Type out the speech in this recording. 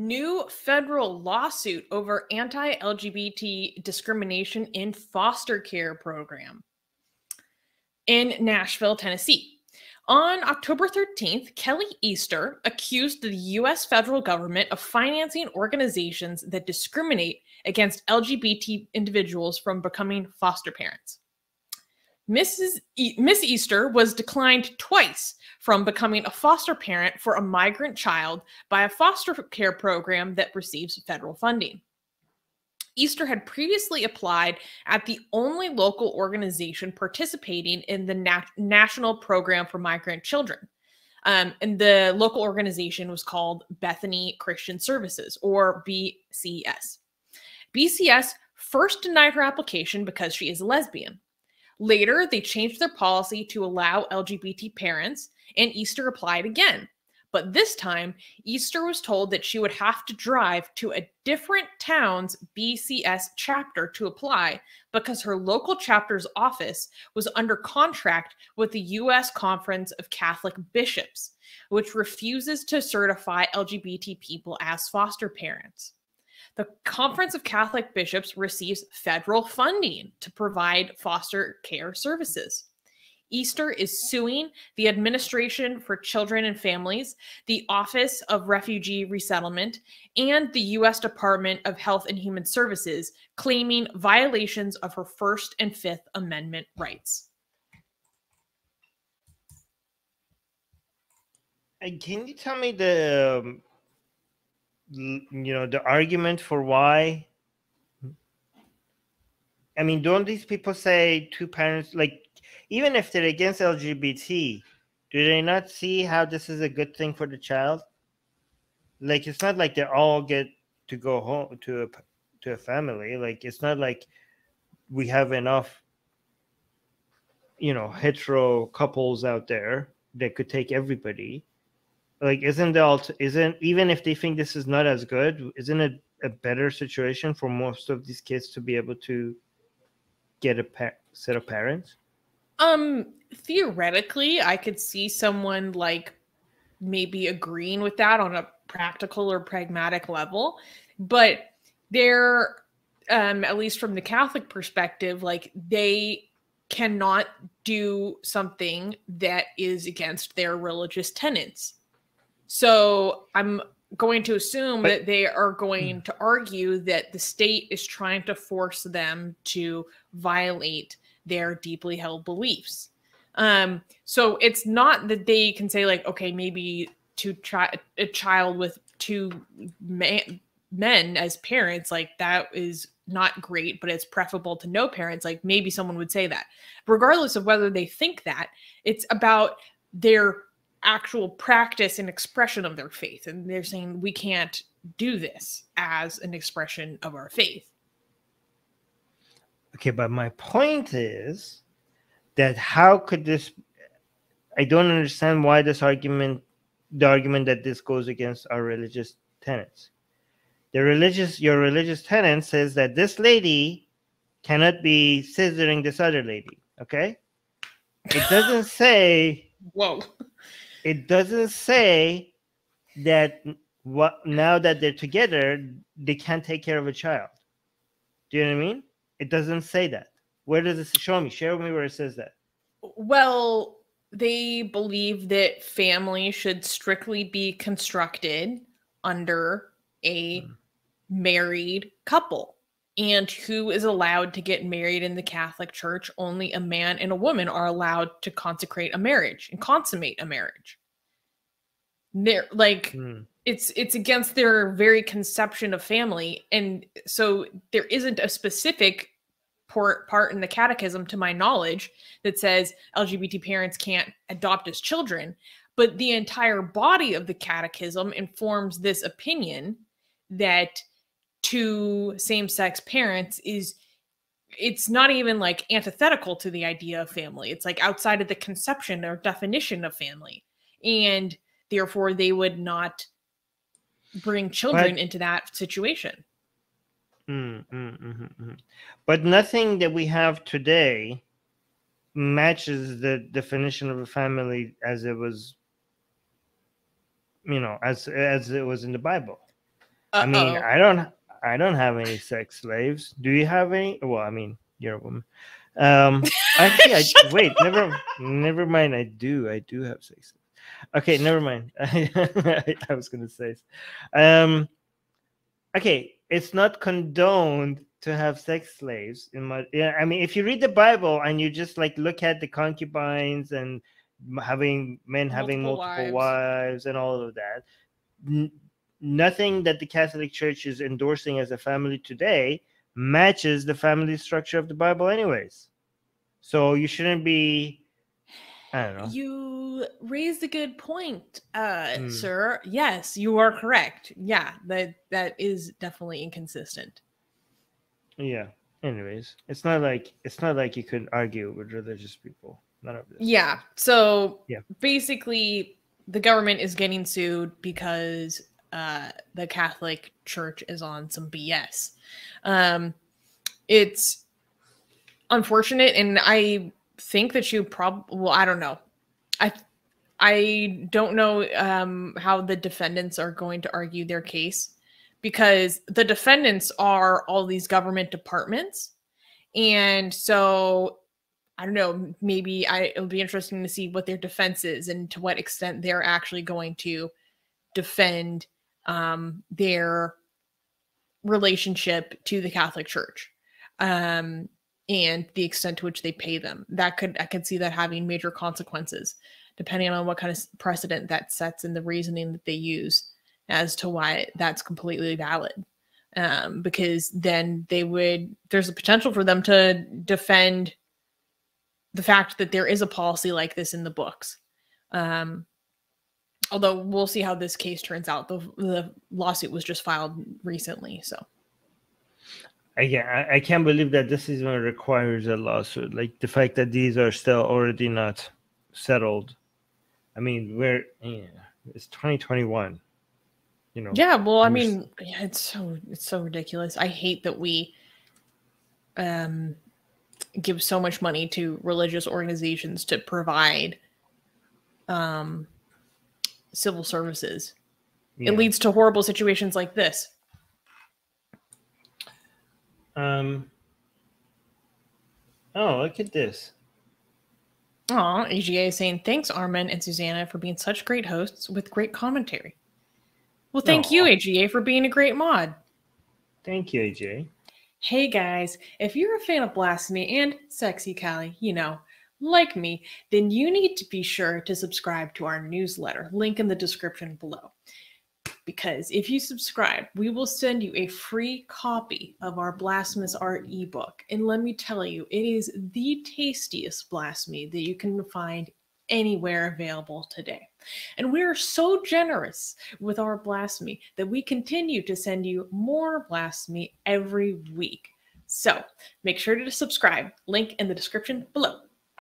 New federal lawsuit over anti-LGBT discrimination in foster care program in Nashville, Tennessee. On October 13th, Kelly Easter accused the U.S. federal government of financing organizations that discriminate against LGBT individuals from becoming foster parents. Miss Easter was declined twice from becoming a foster parent for a migrant child by a foster care program that receives federal funding. Easter had previously applied at the only local organization participating in the National Program for Migrant Children. And the local organization was called Bethany Christian Services, or BCS. BCS first denied her application because she is a lesbian. Later, they changed their policy to allow LGBT parents, and Easter applied again. But this time, Easter was told that she would have to drive to a different town's BCS chapter to apply because her local chapter's office was under contract with the U.S. Conference of Catholic Bishops, which refuses to certify LGBT people as foster parents. The Conference of Catholic Bishops receives federal funding to provide foster care services. Easter is suing the Administration for Children and Families, the Office of Refugee Resettlement, and the U.S. Department of Health and Human Services, claiming violations of her First and Fifth Amendment rights. And can you tell me the... the argument for why? I mean, don't these people say two parents, like, even if they're against LGBT, do they not see how this is a good thing for the child? Like, it's not like they all get to go home to a family. Like, it's not like we have enough, hetero couples out there that could take everybody. Like, isn't even if they think this is not as good, isn't it a better situation for most of these kids to be able to get a set of parents? Theoretically, I could see someone like maybe agreeing with that on a practical or pragmatic level, but they're at least from the Catholic perspective, like they cannot do something that is against their religious tenets. So I'm going to assume that they are going to argue that the state is trying to force them to violate their deeply held beliefs. So it's not that they can say, like, okay, maybe a child with two men as parents, like, that is not great, but it's preferable to no parents. Like, maybe someone would say that. Regardless of whether they think that, it's about their actual practice and expression of their faith, and they're saying we can't do this as an expression of our faith. Okay, but my point is that how could this, I don't understand why this argument, the argument that this goes against our religious tenets. Your religious tenet says that this lady cannot be scissoring this other lady. Okay, it doesn't say whoa. It doesn't say that now that they're together, they can't take care of a child. Do you know what I mean? It doesn't say that. Where does it show me? Share with me where it says that. Well, they believe that family should strictly be constructed under a married couple. And who is allowed to get married in the Catholic Church? Only a man and a woman are allowed to consecrate a marriage and consummate a marriage. They're like, it's against their very conception of family. And so there isn't a specific part in the Catechism, to my knowledge, that says LGBT parents can't adopt as children. But the entire body of the Catechism informs this opinion that to same-sex parents is, it's not even like antithetical to the idea of family. It's like outside of the conception or definition of family. And therefore they would not bring children into that situation. But nothing that we have today matches the definition of a family as it was, as it was in the Bible. I mean, I don't have any sex slaves. Do you have any? Well, I mean, you're a woman. Actually, never mind. I do have sex. Okay, never mind. I was gonna say. Okay, it's not condoned to have sex slaves. I mean, if you read the Bible and you just like look at the concubines and having multiple wives and all of that, nothing that the Catholic Church is endorsing as a family today matches the family structure of the Bible anyways. So you shouldn't be, I don't know. You raised a good point, sir. Yes, you are correct. Yeah, that is definitely inconsistent. Yeah. Anyways, it's not like you could argue with religious people. None of this. Yeah. So yeah. Basically, the government is getting sued because the Catholic Church is on some BS. It's unfortunate, and I think that you probably, well, I don't know. I don't know how the defendants are going to argue their case, because the defendants are all these government departments. And so I don't know, maybe it'll be interesting to see what their defense is and to what extent they're actually going to defend their relationship to the Catholic Church and the extent to which they pay them. I could see that having major consequences, depending on what kind of precedent that sets and the reasoning that they use as to why that's completely valid. Because then there's a potential for them to defend the fact that there is a policy like this in the books. Although we'll see how this case turns out. The lawsuit was just filed recently, so. Again, I can't believe that this even requires a lawsuit. Like the fact that these are still already not settled. I mean, it's 2021, you know. Yeah, well, I mean, it's so ridiculous. I hate that we give so much money to religious organizations to provide civil services. Yeah. It leads to horrible situations like this. Oh, look at this. Aw, AGA is saying, thanks, Armin and Susanna, for being such great hosts with great commentary. Well, thank you, AGA, for being a great mod. Thank you, AGA. Hey, guys, if you're a fan of Blasphemy and Sexy Callie, you know, like me, then you need to be sure to subscribe to our newsletter, link in the description below. Because if you subscribe, we will send you a free copy of our Blasphemous Art ebook. And let me tell you, it is the tastiest blasphemy that you can find anywhere available today. And we are so generous with our blasphemy that we continue to send you more blasphemy every week. So make sure to subscribe, link in the description below.